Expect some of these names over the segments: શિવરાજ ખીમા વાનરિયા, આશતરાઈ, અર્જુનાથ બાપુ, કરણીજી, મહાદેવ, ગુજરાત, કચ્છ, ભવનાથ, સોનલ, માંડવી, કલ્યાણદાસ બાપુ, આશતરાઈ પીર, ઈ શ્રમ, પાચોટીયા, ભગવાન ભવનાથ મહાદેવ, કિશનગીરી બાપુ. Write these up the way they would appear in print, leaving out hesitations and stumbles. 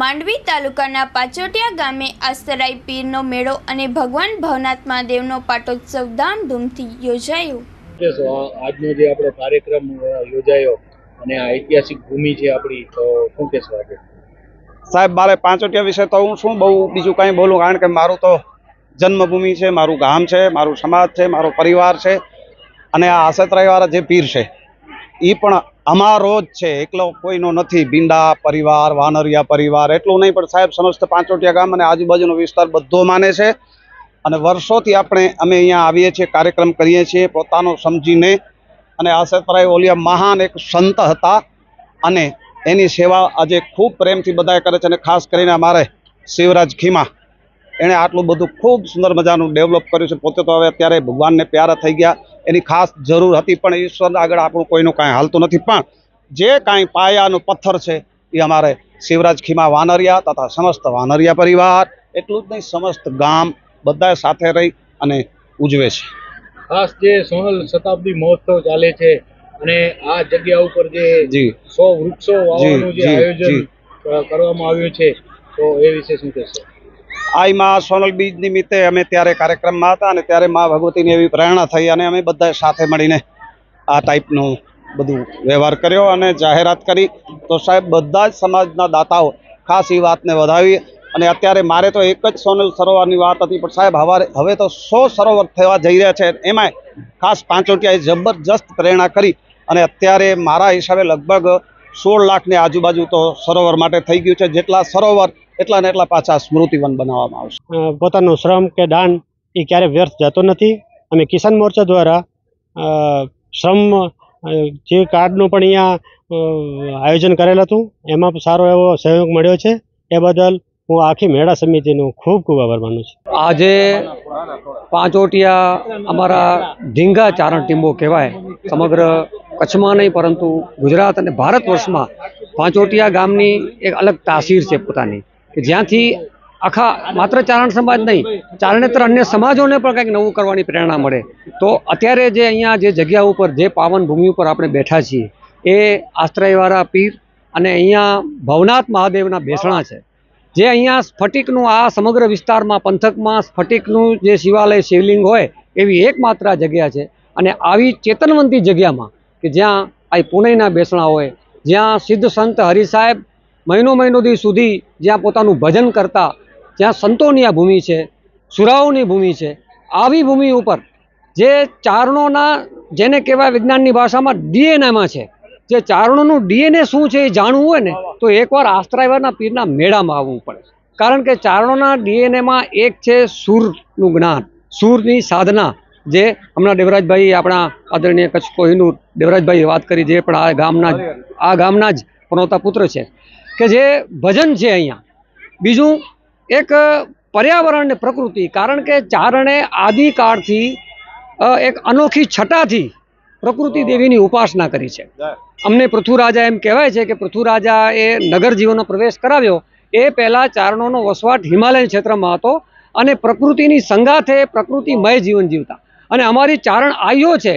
માંડવી તાલુકાના પાચોટીયા ગામે આશતરાઈ પીરનો મેળો અને ભગવાન ભવનાથ મહાદેવનો પાટોત્સવ ધામધૂમથી યોજાયો। આજનો જે આપણો કાર્યક્રમ યોજાયો અને આ ઐતિહાસિક ભૂમિ છે આપણી, તો શું કહેશો આજે? સાહેબ, મારે પાચોટીયા વિશે તો હું શું બહુ બીજું કાંઈ બોલું, કારણ કે મારું તો જન્મભૂમિ છે, મારું ગામ છે, મારું સમાજ છે, મારો પરિવાર છે અને આ આશતરાઈવાળા જે પીર છે એ પણ અમારો જ છે, એકલો કોઈનો નથી। ભીંડા પરિવાર, વાનરિયા પરિવાર એટલું નહીં, પણ સાહેબ સમસ્ત પાચોટીયા ગામ અને આજુબાજુનો વિસ્તાર બધો માને છે અને વર્ષોથી અમે અહીંયા આવીએ છીએ, કાર્યક્રમ કરીએ છીએ પોતાનો સમજીને। અને આશતરાઈ ઓલિયા મહાન એક સંત હતા અને એની સેવા આજે ખૂબ પ્રેમથી બધાએ કરે છે અને ખાસ કરીને અમારે શિવરાજ ખીમા, એણે આટલું બધું ખૂબ સુંદર મજાનું ડેવલપ કર્યું છે। પોતે તો હવે અત્યારે ભગવાનને પ્યારા થઈ ગયા, એની ખાસ જરૂર હતી, પણ ઈશ્વર આગળ આપણું કોઈનું કાંઈ હાલતું નથી। પણ જે કાંઈ પાયાનો પથ્થર છે એ અમારે શિવરાજ ખીમા વાનરિયા તથા સમસ્ત વાનરિયા પરિવાર, એટલું જ નહીં સમસ્ત ગામ બધાએ સાથે રહી અને ઉજવે છે। ખાસ જે સોનલ શતાબ્દી મહોત્સવ ચાલે છે અને આ જગ્યા ઉપર જે 100 વૃક્ષો વાવવાનું જે આયોજન કરવામાં આવ્યું છે, તો એ વિશે શું કહેશો? આઈમાં સોનલ બીજ નિમિત્તે અમે ત્યારે કાર્યક્રમમાં હતા અને ત્યારે મા ભગવતીની એવી પ્રેરણા થઈ અને અમે બધા સાથે મળીને આ ટાઈપનું બધું વ્યવહાર કર્યો અને જાહેરાત કરી। તો સાહેબ બધા જ સમાજના દાતાઓ ખાસ એ વાતને વધાવી અને અત્યારે મારે તો એક જ સોનલ સરોવરની વાત હતી, પણ સાહેબ હવે તો 100 સરોવર થવા જઈ રહ્યા છે। એમાંય ખાસ પાચોટીયાએ જબરજસ્ત પ્રેરણા કરી અને અત્યારે મારા હિસાબે લગભગ 16 લાખની આજુબાજુ તો સરોવર માટે થઈ ગયું છે। જેટલા સરોવર એટલા ને એટલા પાછા સ્મૃતિવન બનાવવામાં આવશે। પોતાનો શ્રમ કે દાન એ ક્યારે વ્યર્થ જતો નથી। અમે કિસાન મોરચા દ્વારા શ્રમ જે કાર્ડનું પણ અહીંયા આયોજન કરેલ હતું, એમાં સારો એવો સહયોગ મળ્યો છે। એ બદલ હું આખી મેળા સમિતિનો ખૂબ ખૂબ આભાર માનું છું। આજે પાચોટીયા અમારા ધીંગા ચારણ ટીંબો કહેવાય। સમગ્ર કચ્છમાં નહીં પરંતુ ગુજરાત અને ભારત વર્ષમાં પાચોટીયા ગામની એક અલગ તાસીર છે પોતાની, કે જ્યાંથી આખા માત્ર ચારણ સમાજ નહીં, ચારણેતર અન્ય સમાજોને પણ કંઈક નવું કરવાની પ્રેરણા મળે। તો અત્યારે જે અહીંયા જે જગ્યા ઉપર, જે પાવન ભૂમિ ઉપર આપણે બેઠા છીએ, એ આશતરાઈવાળા પીર અને અહીંયા ભવનાથ મહાદેવના બેસણા છે, જે અહીંયા સ્ફટિકનું આ સમગ્ર વિસ્તારમાં પંથકમાં સ્ફટિકનું જે શિવાલય શિવલિંગ હોય એવી એકમાત્ર આ જગ્યા છે। અને આવી ચેતનવંતી જગ્યામાં કે જ્યાં આ પુણેના બેસણા હોય, જ્યાં સિદ્ધ સંત હરિ સાહેબ મહિનો દી સુધી જ્યાં પોતાનું ભજન કરતા, જ્યાં સંતોની આ ભૂમિ છે, સુરાઓની ભૂમિ છે, આવી ભૂમિ ઉપર જે ચારણોના, જેને કહેવાય વિજ્ઞાનની ભાષામાં ડીએનએમાં છે, જે ચારણોનું ડીએનએ શું છે એ જાણવું હોય ને તો એકવાર આશતરાઈવાળાના પીરના મેળામાં આવવું પડે, કારણ કે ચારણોના ડીએનએમાં એક છે સૂરનું જ્ઞાન, સૂરની સાધના, જે હમણાં દેવરાજભાઈ, આપણા આદરણીય કચ્છ કોહિનૂર દેવરાજભાઈએ વાત કરી, જે પણ આ ગામના જ પનોતા પુત્ર છે, કે જે ભજન છે અહીંયા। બીજું એક પર્યાવરણ ને પ્રકૃતિ, કારણ કે ચારણે આદિકાળથી એક અનોખી છટાથી પ્રકૃતિ દેવીની ઉપાસના કરી છે। અમને પૃથ્વીરાજા એમ કહેવાય છે કે પૃથ્વીરાજા એ નગર જીવનનો પ્રવેશ કરાવ્યો એ પહેલાં ચારણોનો વસવાટ હિમાલય ક્ષેત્રમાં હતો અને પ્રકૃતિની સંગાથે પ્રકૃતિમય જીવન જીવતા। અને અમારી ચારણ આઈઓ છે,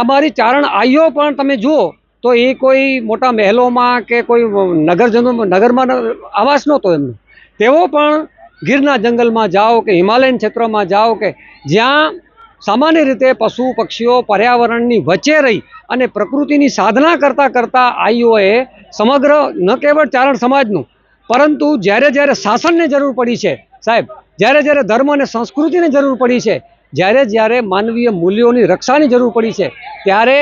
અમારી ચારણ આઈઓ પણ તમે જુઓ તો એ કોઈ મોટા મહેલોમાં કે કોઈ નગરમાં આવાસ નહોતો એમનો। તેઓ પણ ગીરના જંગલમાં જાઓ કે હિમાલયન ક્ષેત્રમાં જાઓ કે જ્યાં સામાન્ય રીતે પશુ પક્ષીઓ પર્યાવરણની વચ્ચે રહી અને પ્રકૃતિની સાધના કરતાં આઈઓએ સમગ્ર ન કેવળ ચારણ સમાજનું, પરંતુ જ્યારે જ્યારે શાસનને જરૂર પડી છે સાહેબ, જ્યારે જ્યારે ધર્મ અને સંસ્કૃતિને જરૂર પડી છે, જ્યારે જ્યારે માનવીય મૂલ્યોની રક્ષાની જરૂર પડી છે, ત્યારે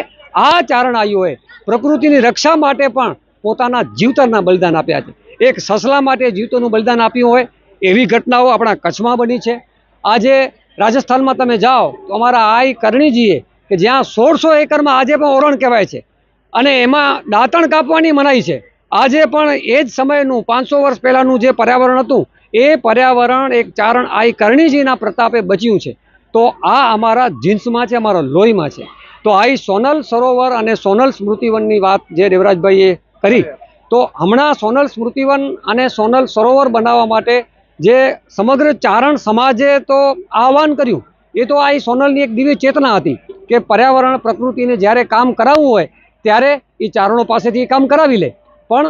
આ ચારણ આઈઓએ પ્રકૃતિની રક્ષા માટે પણ પોતાના જીવતરના બલિદાન આપ્યા છે। એક સસલા માટે જીવતનું બલિદાન આપ્યું હોય એવી ઘટનાઓ આપણા કચ્છમાં બની છે। આજે રાજસ્થાનમાં તમે જાઓ તો અમારા આઈ કરણીજીએ, કે જ્યાં 1600 એકરમાં આજે પણ ઓરણ કહેવાય છે અને એમાં દાંતણ કાપવાની મનાઈ છે, આજે પણ એ જ સમયનું 500 વર્ષ પહેલાંનું જે પર્યાવરણ હતું એ પર્યાવરણ એક ચારણ આઈ કરણીજીના પ્રતાપે બચ્યું છે। તો આ અમારા જીન્સમાં છે, અમારા લોહીમાં છે। તો આઈ સોનલ સરોવર અને સોનલ સ્મૃતિવનની વાત જે દેવરાજભાઈએ કરી, તો હમણાં સોનલ સ્મૃતિવન અને સોનલ સરોવર બનાવવા માટે જે સમગ્ર ચારણ સમાજે તો આહવાન કર્યું, એ તો આઈ સોનલની એક દિવ્ય ચેતના હતી કે પર્યાવરણ પ્રકૃતિને જ્યારે કામ કરાવવું હોય ત્યારે એ ચારણો પાસેથી કામ કરાવી લે, પણ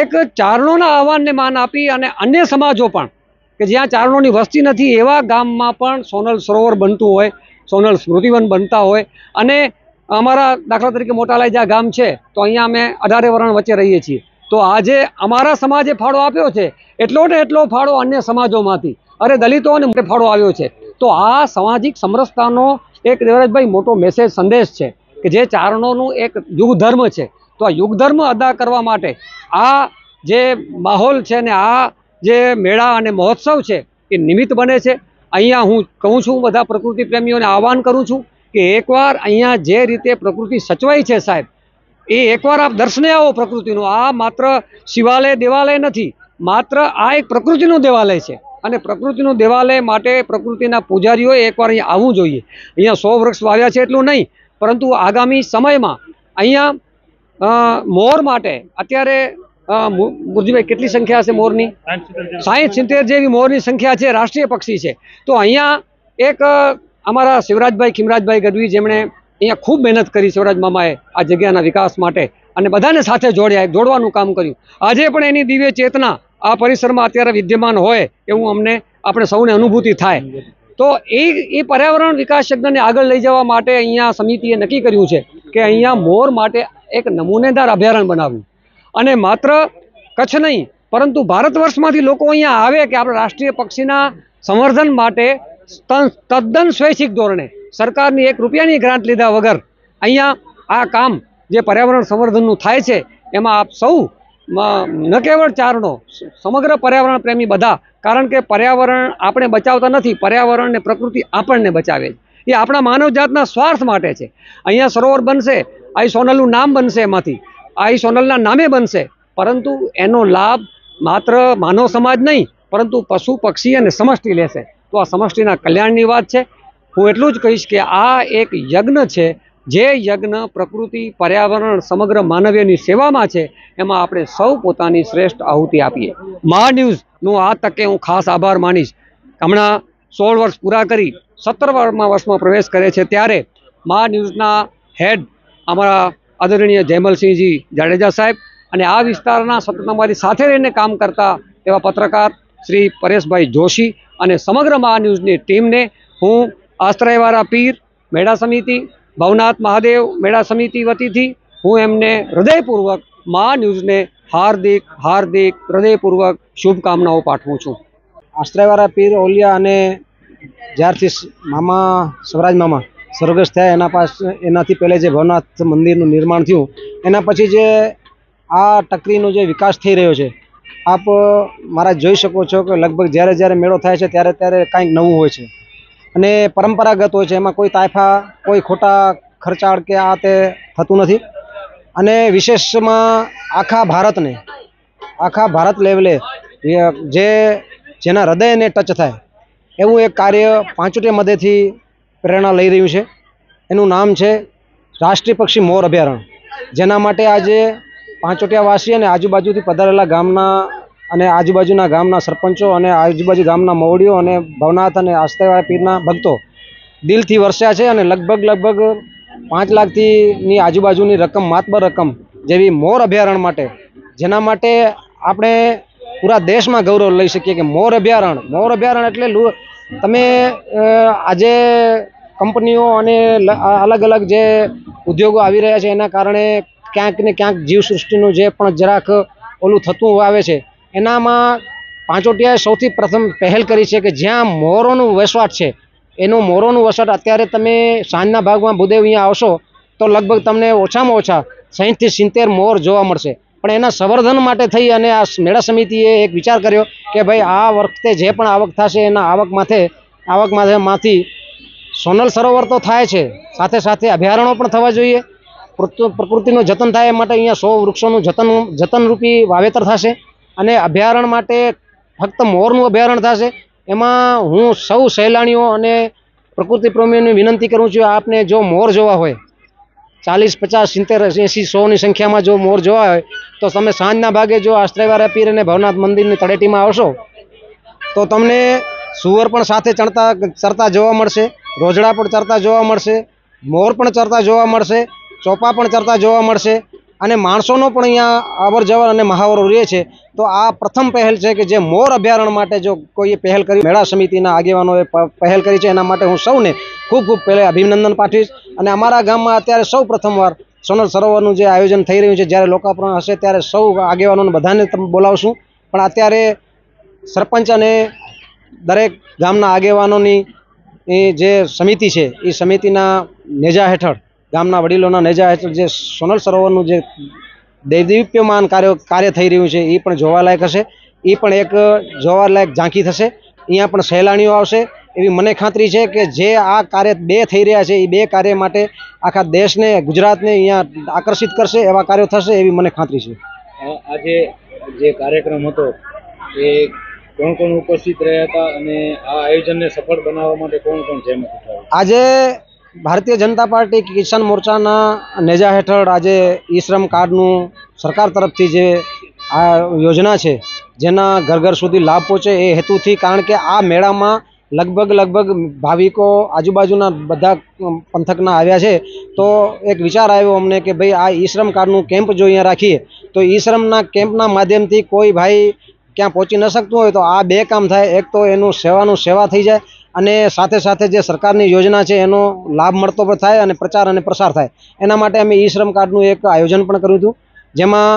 एक चारणों आह्वान ने मान आपी अने अन्य समाजों के ज्यां चारणों की वस्ती नहीं एवा गाम में सोनल सरोवर बनतु होय, सोनल स्मृतिवन बनता होय। अमारा दाखला तरीके मोटालाईजा गाम है तो अहीं अमे 18 वरण वच्चे रहीए छीए, तो आज अमारा समाजे फाड़ो आप्यो छे एटलो ने एटलो फाड़ो अन्य समाजोंमांथी, अरे दलितोने मोटे फाड़ो आव्यो छे। तो आ सामाजिक समरसतानो एक देवराजभाई मोटो मेसेज संदेश है कि जे चारणों एक युग धर्म है, तो आ युग धर्म अदा करवा माटे आ जे माहौल है ने आ जे मेला अने महोत्सव है ये निमित्त बने छे। अहींया हूँ कहूँ छूँ बधा प्रकृति प्रेमीओने आह्वान करूँ छूँ कि एक वार अहींया जे रीते प्रकृति सचवाई है साहेब, ये एक वार आप दर्शने आओ प्रकृतिनो। आ मात्र शिवालय देवालय नथी, मात्र आ एक प्रकृतिनो देवालय है अने प्रकृतिनो देवालय माटे प्रकृतिना पूजारीओ एक वार अहींया आववुं जोईए। अहींया 100 वृक्ष वाव्या छे एटलुं नहीं, परंतु आगामी समय में अहींया मोर माटे अत्यारे मुरजीभाई केटली संख्या छे मोरनी? 60-70 जेवी मोरनी संख्या है, राष्ट्रीय पक्षी है। तो अहींया एक अमारा शिवराजभाई खिमराजभाई गढ़वी जेमणे अँ खूब मेहनत करी, शिवराज मामाए आ जगह विकास माटे अने बधाने साथे जोड़्या, जोड़वानुं काम कर्युं। आजे पण एनी दिव्य चेतना आ परिसर में अत्यारे विद्यमान होय एवुं अमने आपणे सौने अनुभूति थाय। तो ए पर्यावरण विकास यज्ञने आगळ लई जवा माटे अहींया समितिए नक्की कर्युं छे के अहींया मोर माटे एक नमूनेदार अभयारण्य बनाव्युं, अने मात्र कच्छ नहीं परंतु भारतवर्षमांथी लोको अहींया आवे के आपणे राष्ट्रीय पक्षीना संवर्धन माटे तद्दन स्वैच्छिक धोरणे सरकारनी एक रुपयानी ग्रांट लीधा वगर अहींया आ काम जे पर्यावरण संवर्धननुं थाय छे एमां आप सौ न केवल चारणो, समग्र पर्यावरण प्रेमी बधा, कारण के पर्यावरण आपणे बचावता नथी, पर्यावरण ने प्रकृति आपणने बचावे छे। ए आपणा मानवजातना स्वार्थ माटे छे। अहींया सरोवर बनशे, आई सोनलनुं नाम बनशे, एमांथी आई सोनलना नामे बनशे, परंतु एनो लाभ मात्र मानव समाज नहीं परंतु पशु पक्षी अने समष्टि लेशे। तो आ समष्टिना कल्याणनी वात छे। हूँ एटलू ज कहीश कि आ एक यज्ञ है जे यज्ञ प्रकृति पर्यावरण समग्र मानवीय सेवा में है, एम आपणे सौ पोतानी श्रेष्ठ आहुति आपीए। महान्यूज नो आ तके हूँ खास आभार मानीश। हमणा 16 वर्ष पूरा करी 17मा वर्ष में प्रवेश करे छे त्यारे महान्यूजना हेड अमरा आदरणीय जयमलसिंह जी जाडेजा साहेब अने आ विस्तारना सतत अमारी साथे रहीने काम करता एवा पत्रकार श्री परेशभाई जोशी अने समग्र महान्यूजनी टीम ने हूँ आशतराई वारा पीर मेड़ा समिति भवनाथ महादेव मेड़ा समिति वती थी हूँ एमने हृदयपूर्वक महान्यूज ने हार्दिक हार्दिक हृदयपूर्वक शुभकामनाओं पाठवू छूँ। आशतराई वारा पीर ओलिया अने ज्यारथी मामा स्वराज मामा स्वर्गस्थ थया एना पास एनाथी पहले जे भवनाथ मंदिरनुं निर्माण थयुं एना पछी जे आ टकरीनो जे विकास थई रह्यो छे आप मारा जोई शको छो कि लगभग ज्यारे ज्यारे मेळो थाय छे त्यारे त्यारे कांईक नवुं होय छे अने परंपरागत होय छे, एमां कोई तायफा कोई खोटा खर्चाळ के आ ते थतुं नथी। अने विशेषमां आखा भारत लेवले जे जेना हृदयने टच थाय एवुं एक कार्य पाचोटीया मध्येथी प्रेरणा लई रह्युं छे। एनुं नाम छे राष्ट्रीय पक्षी मोर अभयारण्य, जेना माटे आजे पाचोटियावासी अने आजूबाजू पधारेला गामना अने आजूबाजूना गामना सरपंचो अने आजूबाजू गामना मौडीओ अने भवनाथ अने आशतराई पीरना भक्तो दिलथी वरस्या छे अने लगभग 5 लाखथी नी आजूबाजूनी रकम मातबर रकम जेवी मोर अभयारण्य माटे, जेना माटे आपणे पूरा देशमां गौरव लई शकीए के मोर अभयारण्य एटले तमे आजे कंपनीओ अने अलग अलग जे उद्योगो आवी रह्या छे एना कारणे क्यांक ने क्यांक जीवसृष्टिनु जे पण જરાક ઓલું થતું આવે છે એનામાં પાંચોટિયાએ સૌથી પ્રથમ પહેલ કરી છે કે જ્યાં મોરોનું વસવાટ છે એનું મોરોનું વસવાટ અત્યારે તમે સાંજના ભાગમાં ભૂદેવ અહીંયા આવશો તો લગભગ તમને ઓછામાં ઓછા 60-70 મોર જોવા મળશે, પણ એના સંવર્ધન માટે થઈ અને આ મેળા સમિતિએ એક વિચાર કર્યો કે ભાઈ આ વખતે જે પણ આવક થશે એના આવકમાંથી સોનલ સરોવર તો થાય છે, સાથે સાથે અભયારણ્યો પણ થવા જોઈએ, प्रकृतिનું जतन थाय ए माटे अहींया 100 वृक्षोनुं जतन रूपी वावेतर थशे अने अभयारण्य माटे फक्त मोरनुं अभयारण्य थशे। एमां हूँ सौ सहेलाणीओ अने प्रकृति प्रेमीओने विनंती करूँ छूं आपने जो मोर जोवा होय 40-50-70-80-100 संख्यामां जो मोर जोवा होय तो तमे सांजना भागे जो आश्रयवारा पीर अने भवनाथ मंदिरनी तळेटीमां आवशो तो तमने सुअर पण साथे चरता जोवा मळशे, रोजड़ा पण चरता जोवा मळशे, मोर पण चरता जोवा मळशे, ચોપા પણ ચરતા જોવા મળશે અને માણસોનો પણ અહીંયા અવર જવર અને મહાવરો રહે છે। તો આ પ્રથમ પહેલ છે કે જે મોર અભયારણ્ય માટે જો કોઈએ પહેલ કરી, મેળા સમિતિના આગેવાનોએ પહેલ કરી છે, એના માટે હું સૌને ખૂબ ખૂબ પહેલાં અભિનંદન પાઠવીશ। અને અમારા ગામમાં અત્યારે સૌ પ્રથમવાર સોનલ સરોવરનું જે આયોજન થઈ રહ્યું છે, જ્યારે લોકાર્પણ હશે ત્યારે સૌ આગેવાનોને બધાને બોલાવશું। પણ અત્યારે સરપંચ અને દરેક ગામના આગેવાનોની જે સમિતિ છે એ સમિતિના નેજા હેઠળ, ગામના વડીલોના નેજા હેઠળ જે સોનલ સરોવરનું જે દૈદીપ્યમાન કાર્ય થઈ રહ્યું છે એ પણ જોવાલાયક હશે, એ પણ એક જોવાલાયક ઝાંખી થશે। અહીંયા પણ સહેલાણીઓ આવશે એવી મને ખાતરી છે કે જે આ કાર્ય બે થઈ રહ્યા છે એ બે કાર્ય માટે આખા દેશને, ગુજરાતને અહીંયા આકર્ષિત કરશે એવા કાર્યો થશે એવી મને ખાતરી છે। આજે જે કાર્યક્રમ હતો એ કોણ કોણ ઉપસ્થિત રહ્યા હતા અને આ આયોજનને સફળ બનાવવા માટે કોણ કોણ જહેમત ઉઠાવી? આજે ભારતીય જનતા પાર્ટી કિસાન મોરચાના નેજા હેઠળ આજે ઈ શ્રમ કાર્ડનું સરકાર તરફથી જે આ યોજના છે જેના ઘર ઘર સુધી લાભ પહોંચે એ હેતુથી, કારણ કે આ મેળામાં લગભગ ભાવિકો આજુબાજુના બધા પંથકના આવ્યા છે, તો એક વિચાર આવ્યો અમને કે ભાઈ આ ઈ શ્રમ કાર્ડનું કેમ્પ જો અહીંયા રાખીએ તો ઈ શ્રમના કેમ્પના માધ્યમથી કોઈ ભાઈ क्या पहुँची न सकता हो तो आ बे काम थाय, एक तो एनु सेवा थी जाए अने साथे साथे जे सरकारनी योजना है एनो लाभ मळतो पण थाय अने प्रचार अने प्रसार थाय। एना माटे अमे ई श्रम कार्डनुं एक आयोजन पण कर्युं हतुं, जेमां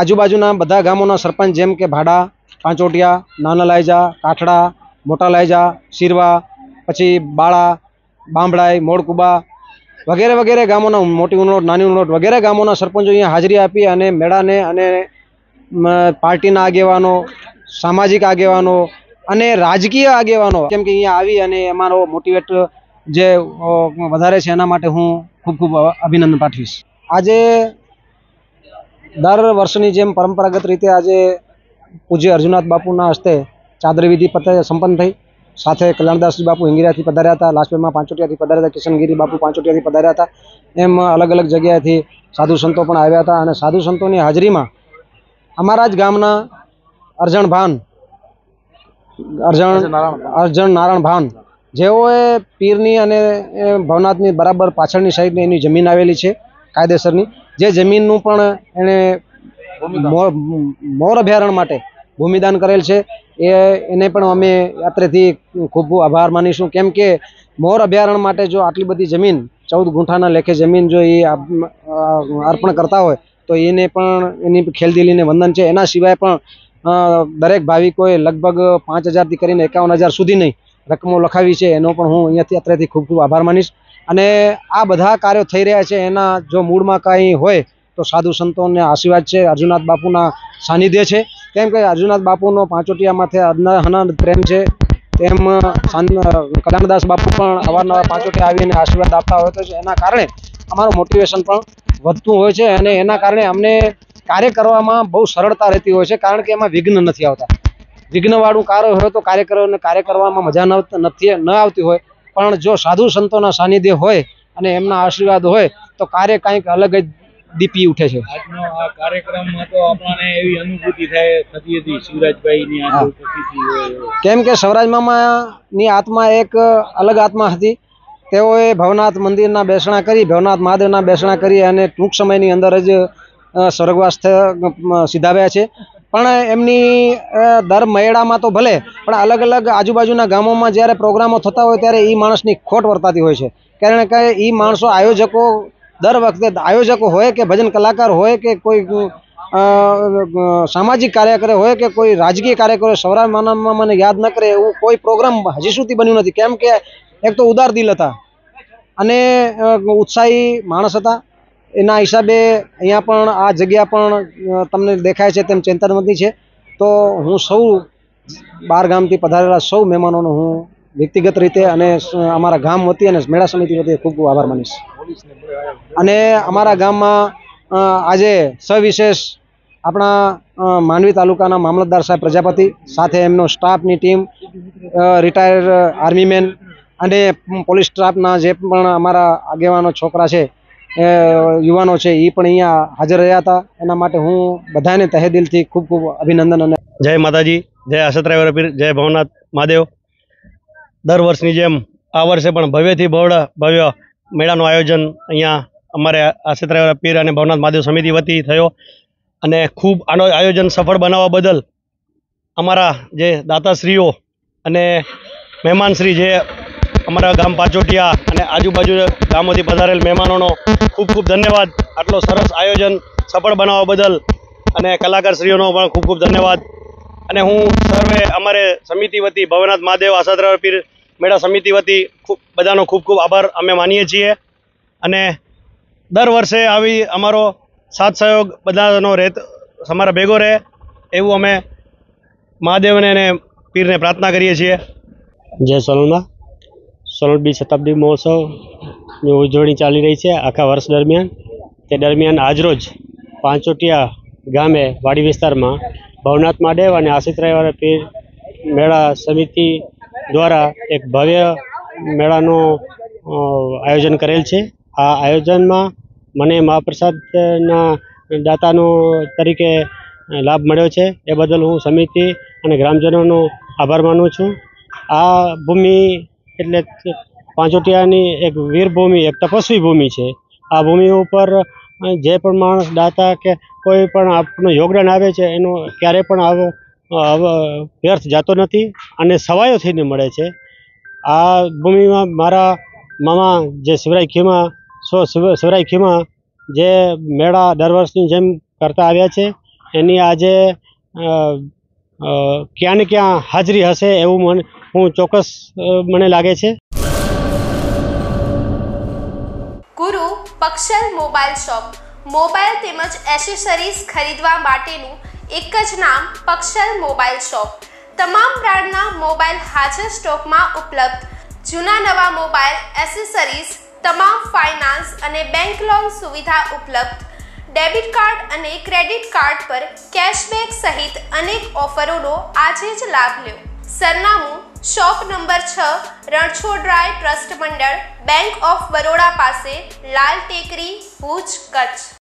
आजूबाजूना बधा गामोना सरपंच जेम के भाड़ा, पाचोटिया, नाना लायजा, काठड़ा, मोटा लायजा, सीरवा, पछी बाळा, बांभड़ाई, मोड़कुबा वगैरे वगैरे गामोना, मोटी उनोट, नानी उनोट वगैरे गामोना सरपंचो अहींया हाजरी आपी अने मेळाने अने પાર્ટીના આગેવાનો, સામાજિક આગેવાનો અને રાજકીય આગેવાનો કેમ કે અહીંયા આવી અને અમારો મોટિવેટ જે વધારે છે એના માટે હું ખૂબ ખૂબ અભિનંદન પાઠવીશ। આજે દર વર્ષની જેમ પરંપરાગત રીતે આજે પૂજ્ય અર્જુનાથ બાપુના હસ્તે ચાદરી વિધિ સંપન્ન થઈ, સાથે કલ્યાણદાસજી બાપુ હિંગીરાથી પધાર્યા હતા, લાજપેટમાં પાંચોટિયાથી પધાર્યા હતા, કિશનગીરી બાપુ પાંચોટિયાથી પધાર્યા હતા, એમ અલગ અલગ જગ્યાએથી સાધુ સંતો પણ આવ્યા હતા। અને સાધુ સંતોની હાજરીમાં अमरा ज गामना अर्जण नारायण भान जेओए पीरनी अने भवनाथनी बराबर पाछळनी साइडनी एनी जमीन आवेली छे कायदेसरनी, जे जमीननुं पण एणे मोर अभयारण्य माटे भूमिदान करेल छे। एने पण अमे अत्रेथी खूब आभार मानीशुं, केम के मोर अभयारण्य माटे जो आटली बधी जमीन 14 गुंठाना लेखे जमीन जो ए अर्पण करता होय तो एने पण एनी खेलदिली ने वंदन है। एना सिवाय पण दरेक भाविकोए लगभग 5000 थी करीने 51000 सुधीनी रकमो लखावी छे, एनो पण हुं अहींयाथी अत्रेथी खूब खूब आभार मानीश। अने आ बधा कार्यो थई रह्या छे एना जो मूळमां कांई होय तो साधु संतोने आशीर्वाद छे, अर्जुनाथ बापूना सानिध्य छे, केम के अर्जुनाथ बापूनो पाचोटिया माथे अनाहद प्रेम छे, तेम कल्याणदास बापू पण अवारनवार पाचोटिया आवीने आशीर्वाद आपता होय तो एना कारणे अमारुं मोटिवेशन पण વધતું હોય છે અને એના કારણે અમને કાર્ય કરવામાં બહુ સરળતા રહેતી હોય છે, કારણ કે એમાં વિઘ્ન નથી આવતા। વિઘ્નવાળું કાર્ય હોય તો કાર્ય કરવામાં મજા ન આવતી હોય, પણ જો સાધુ સંતોના સાનિધ્ય હોય અને એમના આશીર્વાદ હોય તો કાર્ય કંઈક અલગ જ દીપી ઉઠે છે। આજનો આ કાર્યક્રમમાં તો આપણને એવી અનુભૂતિ થાય થતી હતી શિવરાજભાઈની આ ઉપસ્થિતિ હોય, કેમ કે શિવરાજમામાની આત્મા એક અલગ આત્મા હતી। તેઓએ ભવનાથ મંદિરના બેસણા કરી, ભવનાથ મહાદેવના બેસણા કરી અને ટૂંક સમયની અંદર જ સ્વર્ગવાસ સીધાવ્યા છે। પણ એમની દર મેળામાં તો ભલે, પણ અલગ અલગ આજુબાજુના ગામોમાં જ્યારે પ્રોગ્રામો થતા હોય ત્યારે એ માણસની ખોટ વર્તાતી હોય છે, કારણ કે એ માણસો આયોજકો દર વખતે આયોજકો હોય કે ભજન કલાકાર હોય કે કોઈ સામાજિક કાર્યકર હોય કે કોઈ રાજકીય કાર્યકર હોય, સૌરાષ્ટ્રમાં મને યાદ ન કરે એવું કોઈ પ્રોગ્રામ હજી સુધી બન્યું નથી, કેમ કે एक तो उदार दिल था अने उत्साही माणस था। एना हिसाबे अहींया पण आ जग्या पण तमने देखाय छे तेम चेतनवंती छे। तो हूँ सौ 12 गामथी पधारेला सौ मेहमानोनो हूँ व्यक्तिगत रीते अने अमारा गाम वती अने मेळा समिति वती खूब खूब आभार मानीश। अने अमारा गाममां आजे सविशेष अपना मांडवी तालुकाना मामलतदार साहेब प्रजापति साथे एमनो स्टाफनी टीम, रिटायर आर्मी मेन અને પોલીસ સ્ટાફના જે પણ અમારા આગેવાનો છોકરા છે, યુવાનો છે, એ પણ અહીંયા હાજર રહ્યા હતા। એના માટે હું બધાને તહે દિલથી ખૂબ ખૂબ અભિનંદન અને જય માતાજી, જય આશતરાઈ વરપીર, જય ભવનાથ મહાદેવ। દર વર્ષની જેમ આ વર્ષે પણ ભવ્યથી ભવ્ય મેળાનું આયોજન અહીંયા अमारे आशतराई पीर अने भवनाथ महादेव समिति वती थयो अने खूब आनो आयोजन सफल बनावा बदल अमारा जे दाताश्रीओ अने मेहमानश्री जे अमारा गाम पाचोटिया अने आजूबाजू गामोथी पधारेल मेहमानोनो खूब खूब धन्यवाद। आटलो सरस आयोजन सफल बनावा बदल अने कलाकारश्रीओनो पण खूब खूब धन्यवाद। अने हूँ सर्वे अमारे समिति वती भवनाथ महादेव आशतराई पीर मेड़ा समिति वती खूब बधानो खूब खूब आभार अमे मानीए छीए अने दर वर्षे आवी अमारो साथ सहयोग बधानो रहे अमारा भेगो रहे एवं अमे महादेव ने पीर ने प्रार्थना करीए छीए। जय सोलंबा। सोलंबी शताब्दी महोत्सव नी उजवणी चाली रही है आखा वर्ष दरमियान। ते दरमियान आज रोज पाचोटिया गामे वाड़ी विस्तार में भवनाथ महादेव और आशतराई पीर मेला समिति द्वारा एक भव्य मेलानो आयोजन करेल छे। आ आयोजन में मने महाप्रसादना दातानो तरीके लाभ मळ्यो छे ए बदल हूँ समिति अने ग्रामजनोनो आभार मानु छूँ। आ भूमि एटले पाचोटियानी एक वीर भूमि एक तपस्वी भूमि छे। आ भूमि उपर जे पण माणस दाता के कोई पण आपनो योगदान आवे छे एनो क्यारे पण आवो व्यर्थ जातो नथी अने सवायो थईने मळे छे। आ भूमि में मारा मामा जे शिवराय खीमा शिवराय खीमा जे मेला दर वर्षनी जेम करता आव्या छे एनी आजे क्या ने क्या हाजरी हशे एवुं हूँ चोक्कस मने लागे छे। गुरु पक्षल मोबाइल शॉप मोबाइल तेमज एसेसरीज खरीदवा माटेनु एक ज नाम पक्षल मोबाइल शॉप। तमाम ब्रांडना मोबाइल हाजर स्टॉक में उपलब्ध। जूना नवा मोबाइल एसेसरीज तमाम फाइनांस अने बैंक लोन सुविधा उपलब्ध। डेबिट कार्ड अने क्रेडिट कार्ड पर कैशबेक सहित अनेक ऑफरों आजे ज लाभ लो। सरनामु shop number 6 Ranchhod Rai trust मंडल बैंक ऑफ बरोड़ा पासे लाल टेकरी भूज कच्छ।